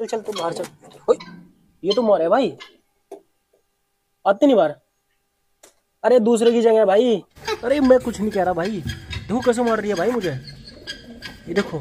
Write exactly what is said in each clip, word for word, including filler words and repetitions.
चल चल तू बाहर चल। ये तो मोर है भाई, आते नहीं बाहर। अरे दूसरे की जगह है भाई। अरे मैं कुछ नहीं कह रहा भाई, धू कैसे मार रही है भाई मुझे, ये देखो।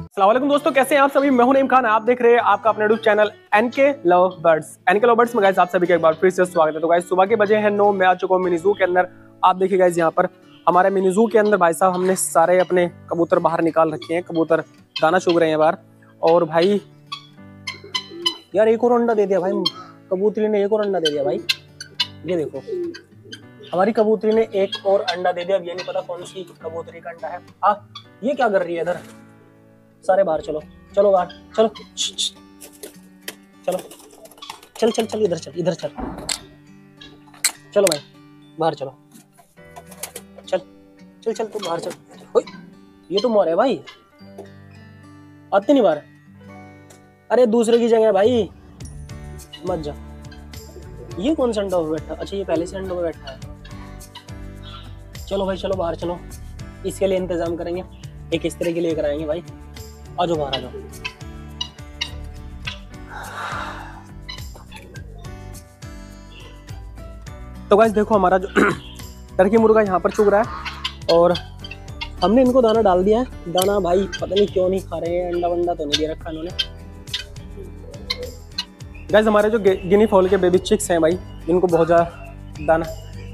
अस्सलामुअलैकुम दोस्तों, कैसे हैं आप सभी। मैं हूं नईम खान, आप देख रहे हैं आपका अपना YouTube channel NK love birds. NK love birds में गाइस आप सभी का एक बार फिर से स्वागत है। तो गाइस सुबह के बजे हैं नौ, मैं आ चुका हूं मिनी जू के अंदर। आप देखिए गाइस यहाँ पर हमारे मिनी जू के अंदर भाई साहब हमने सारे अपने कबूतर बाहर निकाल रखे हैं, कबूतर दाना चुग रहे हैं बाहर। और भाई यार एक और अंडा दे दिया भाई, कबूतरी ने एक और अंडा दे दिया भाई। ये देखो हमारी कबूतरी ने एक और अंडा दे दिया। अब ये नहीं पता कौन सी कबूतरी का अंडा है। आ ये क्या कर रही है इधर, सारे बाहर चलो चलो बाहर चलो चलो चल चल चल इधर चल इधर चल चलो भाई बाहर चलो चल चल चल तू बाहर चल। ये तो मोर है भाई, आते नहीं बाहर। अरे दूसरे की जगह है भाई, मत जा। ये कौन सा अंडा पे बैठा, अच्छा ये पहले से अंडा पे बैठा है। चलो भाई चलो बाहर चलो, इसके लिए इंतजाम करेंगे, एक इस तरह के लिए कराएंगे भाई। आ जाओ बाहर आ जाओ। तो गाइस देखो हमारा जो टर्की मुर्गा यहाँ पर चुग रहा है और हमने इनको दाना डाल दिया है। दाना भाई पता नहीं क्यों नहीं खा रहे हैं, अंडा वंडा तो नहीं दे रखा इन्होंने। गाइस हमारे जो गिनी फॉल के बेबी चिक्स हैं भाई, इनको बहुत ज़्यादा दाना,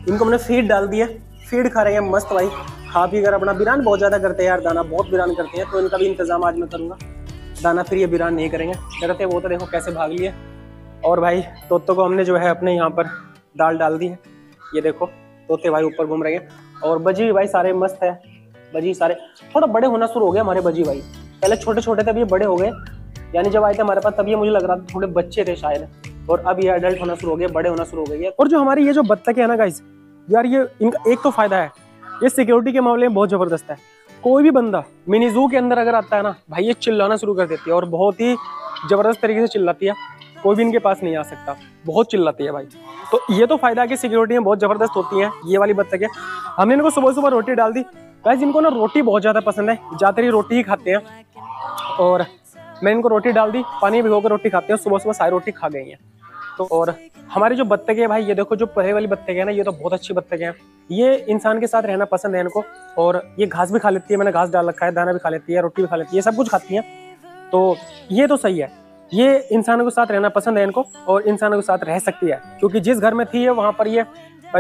इनको हमने फीड डाल दी है, फीड खा रहे हैं मस्त भाई। खा पी कर अपना बिरान बहुत ज़्यादा करते हैं यार, दाना बहुत बिरान करते हैं, तो इनका भी इंतजाम आज मैं करूँगा। दाना फिर ये बिरान नहीं करेंगे, डरते वो तो देखो कैसे भाग लिए। और भाई तोतों को हमने जो है अपने यहाँ पर दाल डाल दी है, ये देखो तोते भाई ऊपर घूम रहे हैं। और बजी भाई सारे मस्त है, बजी सारे थोड़ा बड़े होना शुरू हो गए हमारे बजी भाई, पहले छोटे छोटे थे अब ये बड़े हो गए। यानी जब आए थे हमारे पास तब ये मुझे लग रहा था थोड़े बच्चे थे शायद, और अब ये एडल्ट होना शुरू हो गए, बड़े होना शुरू हो गए। और जो हमारी ये जो बत्तखें है ना गाइस यार, ये इनका एक तो फ़ायदा है, ये सिक्योरिटी के मामले में बहुत ज़बरदस्त है। कोई भी बंदा मिनी जू के अंदर अगर आता है ना भाई, ये चिल्लाना शुरू कर देती है और बहुत ही ज़बरदस्त तरीके से चिल्लाती है, कोई भी इनके पास नहीं आ सकता, बहुत चिल्लाती है भाई। तो ये तो फ़ायदा है कि सिक्योरिटी में बहुत ज़बरदस्त होती है ये वाली बत्तखें। हमने इनको सुबह सुबह रोटी डाल दी भाई, जिनको ना रोटी बहुत ज़्यादा पसंद है, ज़्यादातर ही रोटी ही खाते हैं। और मैं इनको रोटी डाल दी, पानी भिगो कर रोटी खाते हैं, सुबह सुबह सारी रोटी खा गई हैं। तो और हमारी जो बत्तखें हैं भाई, ये देखो जो पहले वाली बत्तखें हैं ना, ये तो बहुत अच्छी बत्तखें हैं, ये इंसान के साथ रहना पसंद है इनको। और ये घास भी खा लेती है, मैंने घास डाल रखा है, दाना भी खा लेती है, रोटी भी खा लेती है, सब कुछ खाती हैं। तो ये तो सही है, ये इंसानों के साथ रहना पसंद है इनको और इंसानों के साथ रह सकती है, क्योंकि जिस घर में थी है वहाँ पर ये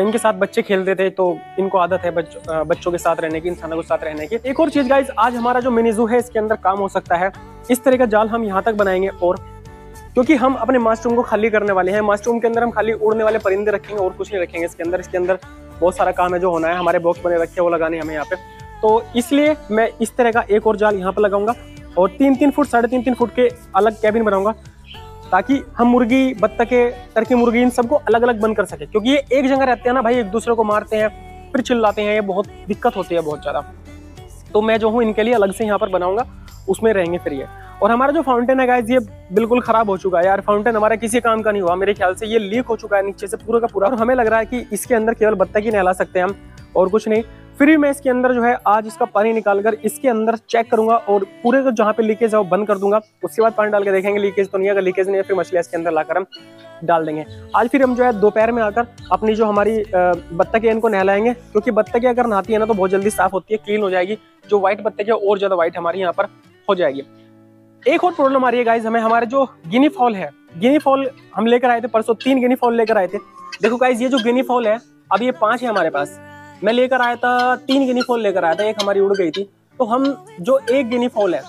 इनके साथ बच्चे खेलते थे, तो इनको आदत है बच, बच्चों के साथ रहने की, इंसानों के साथ रहने की। एक और चीज़ गाइज, आज हमारा जो मिनी जू है इसके अंदर काम हो सकता है, इस तरह का जाल हम यहाँ तक बनाएंगे। और क्योंकि हम अपने मास्टर रूम को खाली करने वाले हैं, मास्टर रूम के अंदर हम खाली उड़ने वाले परिंदे रखेंगे और कुछ नहीं रखेंगे इसके अंदर। इसके अंदर बहुत सारा काम है जो होना है, हमारे बॉक्स बने रखे हैं वो लगाने हमें यहाँ पे। तो इसलिए मैं इस तरह का एक और जाल यहाँ पर लगाऊंगा और तीन तीन फुट साढ़े तीन तीन फुट के अलग कैबिन बनाऊंगा, ताकि हम मुर्गी बत्तखें टर्की मुर्गी इन सबको अलग अलग बंद कर सके। क्योंकि ये एक जगह रहते हैं ना भाई, एक दूसरे को मारते हैं फिर चिल्लाते हैं, ये बहुत दिक्कत होती है बहुत ज़्यादा। तो मैं जो हूँ इनके लिए अलग से यहाँ पर बनाऊँगा, उसमें रहेंगे फिर ये। और हमारा जो फाउंटेन है गाइज, ये बिल्कुल ख़राब हो चुका है यार, फाउंटेन हमारा किसी काम का नहीं हुआ, मेरे ख्याल से ये लीक हो चुका है नीचे से पूरा का पूरा। और हमें लग रहा है कि इसके अंदर केवल बत्तख ही नहला सकते हैं हम और कुछ नहीं। फिर भी मैं इसके अंदर जो है आज इसका पानी निकाल कर इसके अंदर चेक करूंगा और पूरे का जहाँ पे लीकेज है वो बंद कर दूंगा। उसके बाद पानी डाल के देखेंगे लीकेज तो नहीं है, अगर लीकेज नहीं है फिर मछलियाँ इसके अंदर लाकर हम डाल देंगे। आज फिर हम जो है दोपहर में आकर अपनी जो हमारी बत्तखें इनको नहलाएंगे, क्योंकि बत्तखें अगर नहाती है ना तो बहुत जल्दी साफ होती है, क्लीन हो जाएगी। जो व्हाइट बत्तखें और ज़्यादा व्हाइट हमारी यहाँ पर हो जाएगी। एक और प्रॉब्लम आ रही है गाइज हमें, हमारे जो गिनी फॉल है, गिनी फॉल हम लेकर आए थे परसों, तीन गिनी फॉल लेकर आए थे। देखो गाइज ये जो गिनी फॉल है, अब ये पांच है हमारे पास, मैं लेकर आया था तीन गिनी फॉल लेकर आया था, एक हमारी उड़ गई थी। तो हम जो एक गिनी फॉल है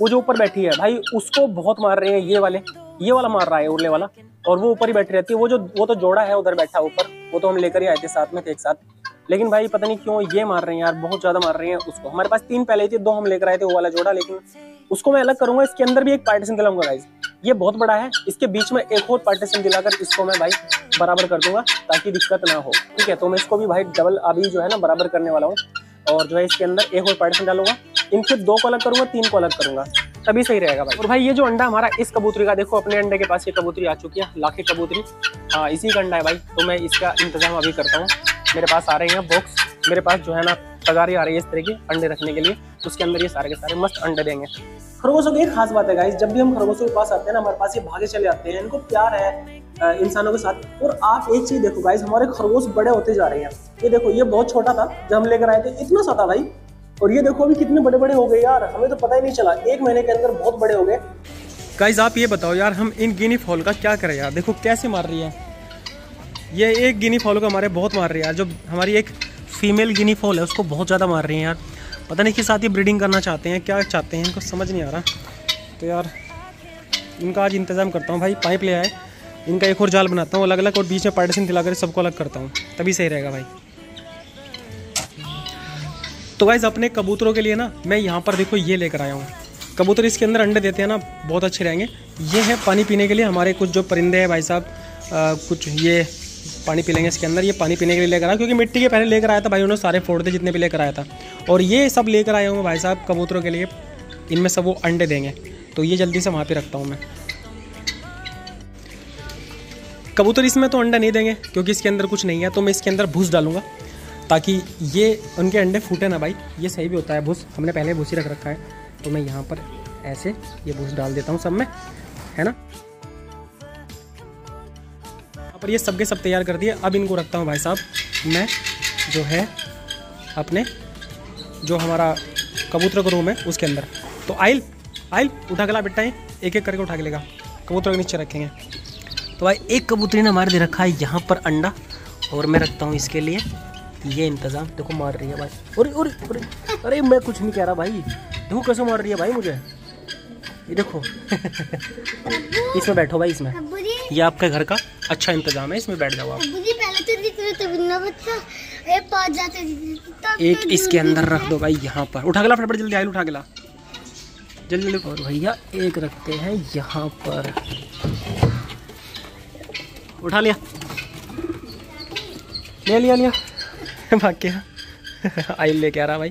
वो जो ऊपर बैठी है भाई, उसको बहुत मार रहे हैं ये वाले, ये वाला मार रहा है उड़ने वाला, और वो ऊपर ही बैठी रहती है। वो जो वो तो जोड़ा है उधर बैठा ऊपर, वो तो हम लेकर ही आए थे साथ में थे एक साथ, लेकिन भाई पता नहीं क्यों ये मार रहे हैं यार, बहुत ज़्यादा मार रहे हैं उसको। हमारे पास तीन पहले थे, दो हम लेकर आए थे वो वाला जोड़ा, लेकिन उसको मैं अलग करूंगा। इसके अंदर भी एक पार्टीशन दिलाऊंगा गाइज, ये बहुत बड़ा है, इसके बीच में एक और पार्टीशन दिलाकर इसको मैं भाई बराबर कर दूंगा ताकि दिक्कत ना हो, ठीक है। तो मैं इसको भी भाई डबल अभी जो है ना बराबर करने वाला हूँ, और जो है इसके अंदर एक और पार्टीशन डालूंगा। इनसे दो को अलग करूंगा, तीन को अलग करूंगा, तभी सही रहेगा भाई। और भाई ये जो अंडा हमारा इस कबूतरी का, देखो अपने अंडे के पास ये कबूतरी आ चुकी है, लाखी कबूतरी, हाँ इसी का अंडा है भाई। तो मैं इसका इंतजाम अभी करता हूँ, मेरे पास आ रहे हैं बॉक्स, मेरे पास जो है ना तगारी आ रही है इस तरह की अंडे रखने के लिए, उसके अंदर ये सारे के सारे मस्त अंडे देंगे। खरगोशों की एक खास बात है गाइस, जब भी हम खरगोशों के पास आते हैं ना हमारे पास ये भागे चले आते हैं, इनको प्यार है इंसानों के साथ। और आप एक चीज़ देखो गाइस, हमारे खरगोश बड़े होते जा रहे हैं। ये देखो, ये बहुत छोटा था जब हम लेकर आए थे, इतना सा था भाई, और ये देखो अभी कितने बड़े बड़े हो गए यार, हमें तो पता ही नहीं चला, एक महीने के अंदर बहुत बड़े हो गए। गाइस आप ये बताओ यार, हम इन गिनी फॉल का क्या करें यार, देखो कैसे मार रही है ये। एक गिनी फॉल को हमारे बहुत मार रही है यार, जो हमारी एक फीमेल गिनी फॉल है उसको बहुत ज़्यादा मार रही है यार, पता नहीं किस साथ ये ब्रीडिंग करना चाहते हैं, क्या चाहते हैं इनको समझ नहीं आ रहा। तो यार इनका आज इंतज़ाम करता हूँ भाई, पाइप ले आए, इनका एक और जाल बनाता हूँ अलग अलग, और बीच में पार्टीशन दिलाकर सबको अलग करता हूँ, तभी सही रहेगा भाई। तो गाइस अपने कबूतरों के लिए ना मैं यहाँ पर देखो ये लेकर आया हूँ, कबूतर इसके अंदर अंडे देते हैं ना, बहुत अच्छे रहेंगे। ये है पानी पीने के लिए, हमारे कुछ जो परिंदे हैं भाई साहब कुछ ये पानी पी लेंगे इसके अंदर, ये पानी पीने के लिए लेकर आया, क्योंकि मिट्टी के पहले लेकर आया था भाई, उन्होंने सारे फोड़ दिए जितने भी लेकर आया था। और ये सब लेकर आया हूँ भाई साहब कबूतरों के लिए, इनमें सब वो अंडे देंगे, तो ये जल्दी से वहाँ पर रखता हूँ मैं। कबूतर इसमें तो अंडा नहीं देंगे क्योंकि इसके अंदर कुछ नहीं है, तो मैं इसके अंदर भूस डालूंगा ताकि ये उनके अंडे फूटे ना भाई, ये सही भी होता है भूस, हमने पहले भूसी रख रखा है। तो मैं यहाँ पर ऐसे ये भूस डाल देता हूँ सब में, है ना। यहाँ पर ये सब के सब तैयार कर दिए, अब इनको रखता हूँ भाई साहब मैं जो है अपने जो हमारा कबूतर का रूम है उसके अंदर। तो आइल आइल उठा के ला बेटा, ये एक एक करके उठा के लेगा, कबूतर के नीचे रखेंगे। तो भाई एक कबूतरी ने हमारे दे रखा है यहाँ पर अंडा, और मैं रखता हूँ इसके लिए ये इंतज़ाम। देखो मार रही है भाई, अरे अरे अरे अरे मैं कुछ नहीं कह रहा भाई, देखो कैसे मार रही है भाई मुझे, ये देखो। इसमें बैठो भाई, इसमें ये आपके घर का अच्छा इंतज़ाम है, इसमें बैठ जाओ आप। एक इसके अंदर रख दो भाई, यहाँ पर उठा के ला फटाफट जल्दी, आइल उठा के ला जल्दी जल्दी। और भैया एक रखते हैं यहाँ पर, उठा लिया ले लिया लिया बाकी आइल लेके आ रहा भाई।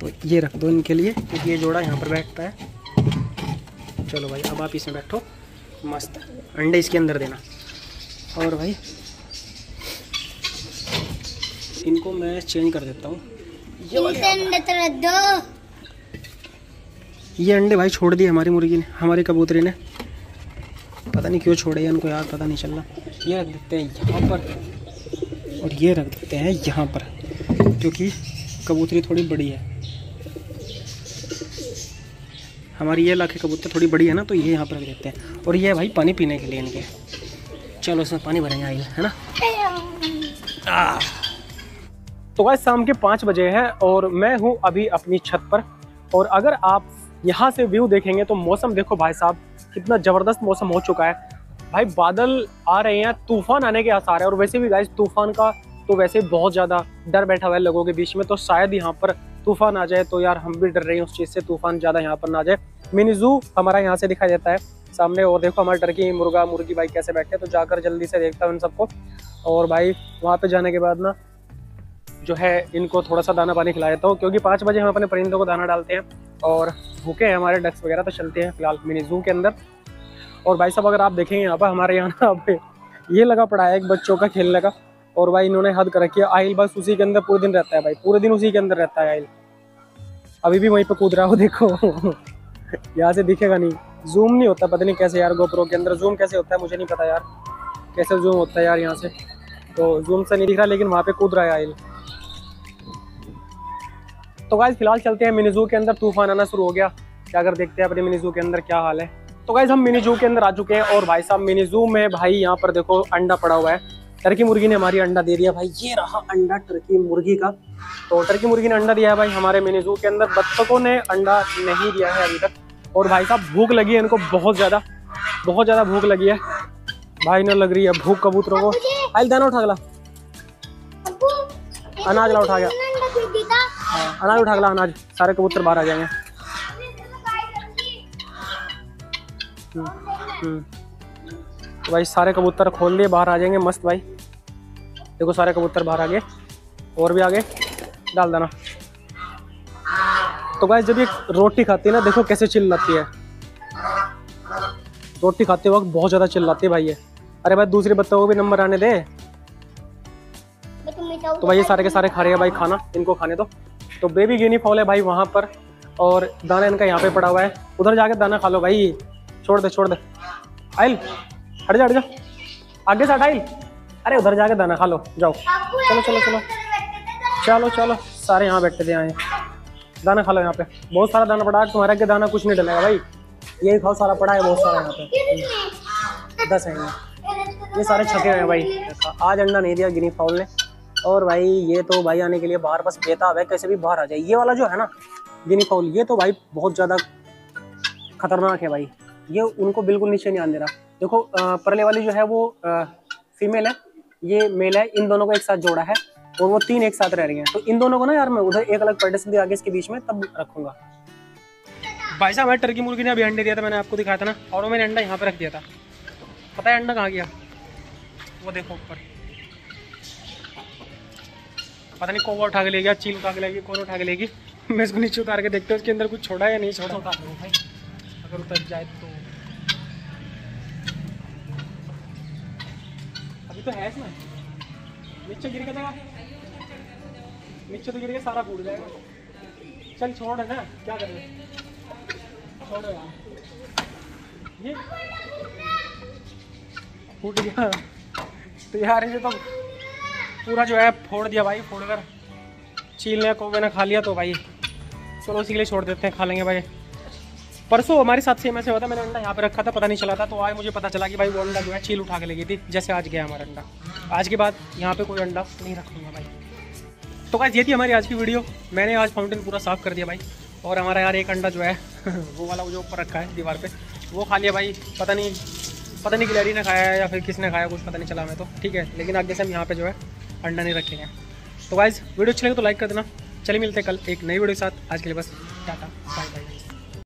तो ये रख दो इनके लिए, ये जोड़ा यहाँ पर बैठता है। चलो भाई अब आप इसमें बैठो, मस्त अंडे इसके अंदर देना। और भाई इनको मैं चेंज कर देता हूँ, ये अंडे भाई छोड़ दिए हमारी मुर्गी ने, हमारी कबूतरी ने, पता नहीं क्यों छोड़े इनको यार, पता नहीं चल रहा। ये रख देते हैं यहाँ पर, और ये रख देते हैं यहाँ पर क्योंकि कबूतरी थोड़ी बड़ी है हमारी, ये लाके कबूतर थोड़ी बड़ी है ना, तो ये यहाँ पर रख देते हैं। और ये भाई पानी पीने के लिए इनके, चलो इसमें पानी भरेंगे आइए, है ना। आ। तो गाइस शाम के पाँच बजे हैं और मैं हूँ अभी अपनी छत पर, और अगर आप यहाँ से व्यू देखेंगे तो मौसम देखो भाई साहब कितना ज़बरदस्त मौसम हो चुका है भाई, बादल आ रहे हैं, तूफान आने के आसार है। और वैसे भी गाइस तूफान का तो वैसे बहुत ज़्यादा डर बैठा हुआ है लोगों के बीच में, तो शायद यहाँ पर तूफान आ जाए, तो यार हम भी डर रहे हैं उस चीज़ से, तूफान ज़्यादा यहाँ पर ना आ जाए। मिनी जू हमारा यहाँ से दिखाई देता है सामने, और देखो हमारे टर्की मुर्गा मुर्गी भाई कैसे बैठे हैं, तो जाकर जल्दी से देखता है उन सबको। और भाई वहाँ पर जाने के बाद ना जो है इनको थोड़ा सा दाना पानी खिला देता हूँ, क्योंकि पाँच बजे हम अपने परिंदों को दाना डालते हैं और भूखे हैं हमारे डक्स वगैरह, तो चलते हैं फिलहाल मिनी जू के अंदर। और भाई साहब अगर आप देखेंगे यहाँ पर हमारे यहाँ ना अब ये लगा पड़ा है एक बच्चों का खेलने का, और भाई इन्होंने हद कर रखी है, आइल बस उसी के अंदर पूरे दिन रहता है भाई, पूरे दिन उसी के अंदर रहता है आइल, अभी भी वहीं पे कूद रहा हो देखो। यहाँ से दिखेगा नहीं, जूम नहीं होता, पता नहीं कैसे यार गोप्रो के अंदर जूम कैसे होता है मुझे नहीं पता यार, कैसे जूम होता है यार यहाँ से, तो जूम से नहीं दिख रहा लेकिन वहाँ पर कूद रहा है आइल। तो गाइस फिलहाल चलते हैं मिनी जू के अंदर, तूफान आना शुरू हो गया, क्या कर देखते हैं अपने मिनी जू के अंदर क्या हाल है। तो गाइस हम मिनी जू के अंदर आ चुके हैं, और भाई साहब मिनी जू में भाई यहाँ पर देखो अंडा पड़ा हुआ है, टर्की मुर्गी ने हमारी अंडा दे दिया भाई, ये रहा अंडा टर्की मुर्गी का, तो टर्की मुर्गी ने अंडा दिया है भाई हमारे मिनी जू के अंदर, बत्तखों ने अंडा नहीं दिया है अभी तक। और भाई साहब भूख लगी है इनको बहुत ज़्यादा, बहुत ज़्यादा भूख लगी है भाई, न लग रही है भूख कबूतरों को। आइल दाना उठा गला, अनाज ला उठा गया, अनाज उठा गला, अनाज सारे कबूतर बाहर आ जाएंगे। तो भाई सारे कबूतर खोल लिए बाहर आ जाएंगे मस्त भाई, देखो सारे कबूतर बाहर आ गए, और भी आ गए, डाल देना। तो भाई जब ये रोटी खाती है ना देखो कैसे चिल्लाती है, रोटी खाते वक्त बहुत ज़्यादा चिल्लाती है भाई ये। अरे भाई दूसरे बत्तखों को भी नंबर आने दे, तो भाई ये सारे के सारे खा रहे हैं भाई खाना, इनको खाने दो। तो बेबी गिनी फॉल है भाई वहाँ पर, और दाना इनका यहाँ पे पड़ा हुआ है, उधर जाके दाना खा लो भाई। छोड़ दे छोड़ दे आइल, हट जा हट जा आगे से हट आइल, अरे उधर जाके दाना खा लो, जाओ चलो चलो चलो चलो चलो सारे यहाँ बैठते थे, यहाँ दाना खा लो, यहाँ पे बहुत सारा दाना पड़ा है, तुम्हारा के दाना कुछ नहीं डलेगा भाई, यही खाओ सारा पड़ा है बहुत सारा यहाँ पे, दस है ये सारे छके हुए हैं भाई। आज अंडा नहीं दिया गिनी फाउल ने, और भाई ये तो भाई आने के लिए बाहर बस बेताब है, कैसे भी बाहर आ जाए। ये वाला जो है ना गिनी फाउल, ये तो भाई बहुत ज़्यादा खतरनाक है भाई, ये उनको बिल्कुल नीचे नहीं आने दे रहा। देखो परले वाली जो है वो फीमेल है, ये मेल है, इन दोनों को एक साथ जोड़ा है और वो तीन एक साथ रह रही हैं। तो इन दोनों को ना यार मैं उधर एक अलग पर्दे से आगे इसके बीच में तब रखूंगा। भाई साहब हमारे टर्की मुर्गी ने अभी अंडे दिया था, मैंने आपको दिखाया था ना, और वो मैंने अंडा यहाँ पे रख दिया था, पता है अंडा कहाँ गया? वो देखो ऊपर, पता नहीं कोवा उठा के ले गया, चील उठा के ले गई, कोन उठा के ले गई। मैं इसको नीचे उतार के देखते हूँ उसके अंदर कुछ छोड़ा या नहीं छोड़ा, उठा दो भाई अगर उतर जाए तो। अभी तो है इसमें, नीचे गिर के देगा, नीचे तो गिर के सारा फूट जाएगा। चल छोड़ है ना, क्या कर रहे छोड़ यार, ये फूट गया तो यार ये तो पूरा जो है फोड़ दिया भाई, फोड़ कर चील ने कोवे ने खा लिया। तो भाई चलो इसी के लिए छोड़ देते हैं, खा लेंगे भाई। परसों हमारे साथ सेम ऐसे हुआ था, मैंने अंडा यहाँ पे रखा था, पता नहीं चला था, तो आज मुझे पता चला कि भाई वो अंडा जो है चील उठा के ले गई थी, जैसे आज गया हमारा अंडा। आज के बाद यहाँ पे कोई अंडा नहीं रखूँगा भाई। तो गाइस ये थी हमारी आज की वीडियो। मैंने आज फाउंटेन पूरा साफ़ कर दिया भाई, और हमारा यार एक अंडा जो है वो वाला जो ऊपर रखा है दीवार पर, वो खा लिया भाई, पता नहीं पता नहीं गिलहरी ने खाया है या फिर किसने खाया, कुछ पता नहीं चला हमें तो। ठीक है, लेकिन आगे से हम यहाँ पे जो है अंडा नहीं रखेंगे। तो गाइस वीडियो अच्छी लगे तो लाइक कर देना। चलिए मिलते हैं कल एक नई वीडियो के साथ, आज के लिए बस टाटा बाय बाय।